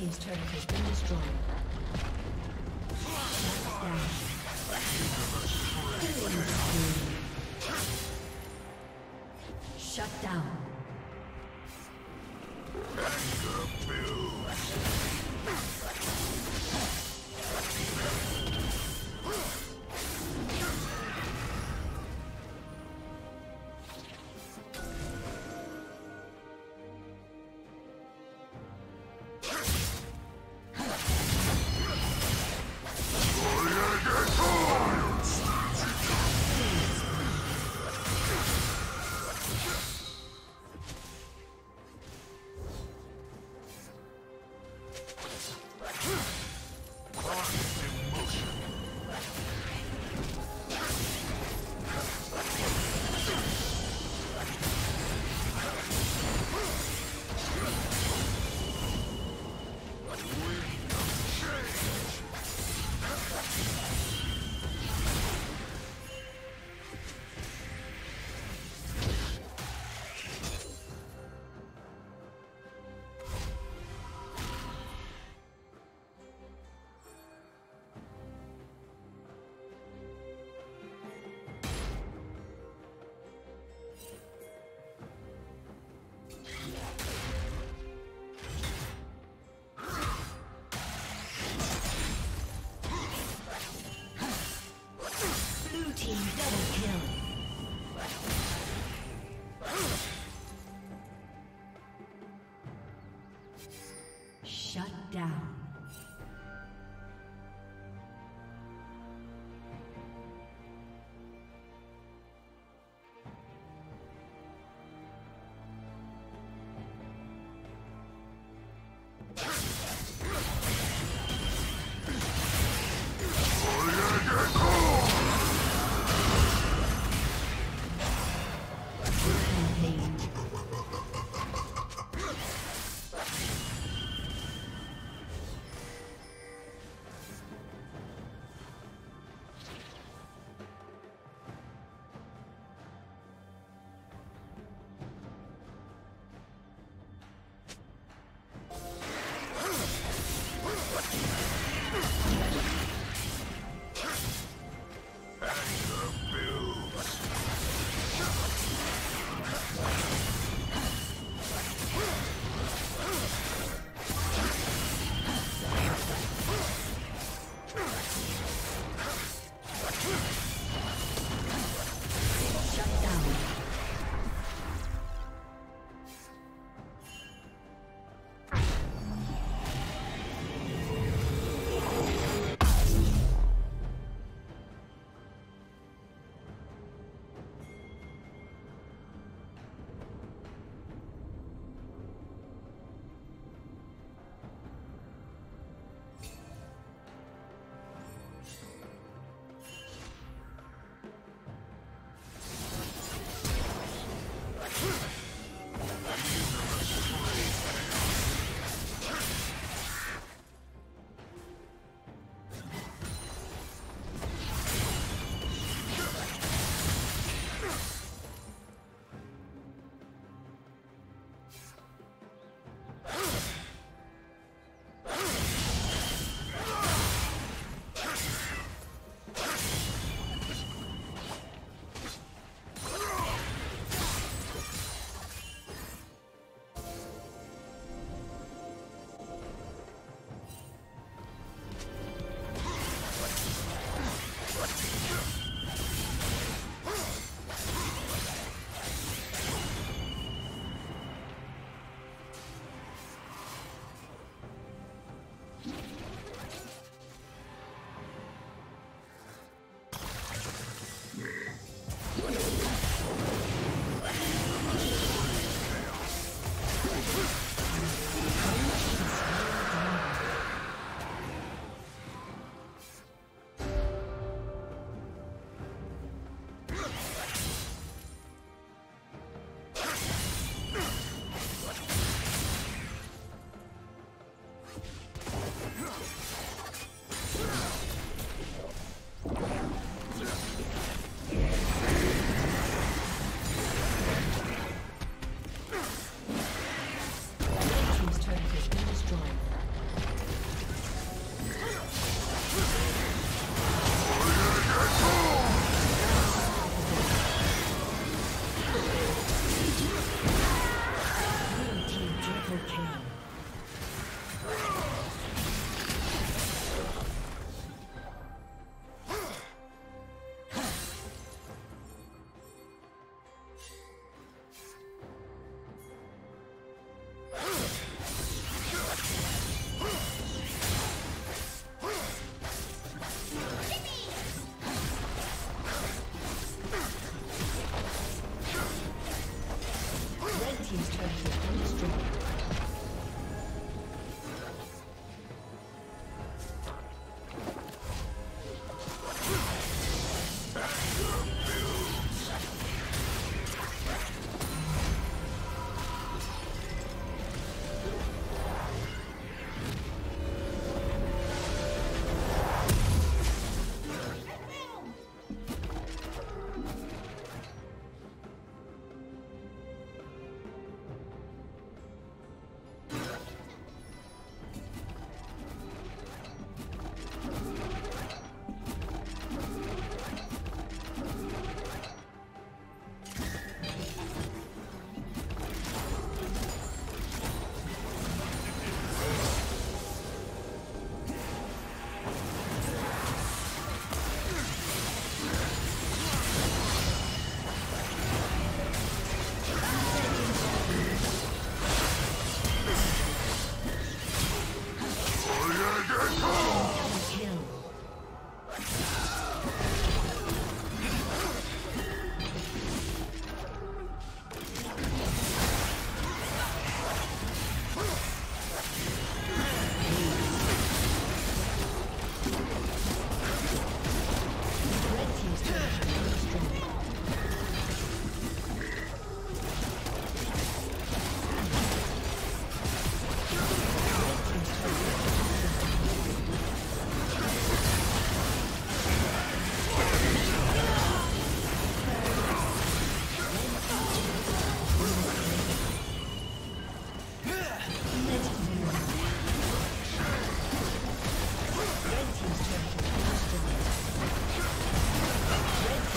His turret has been destroyed. Shut down. Shut down.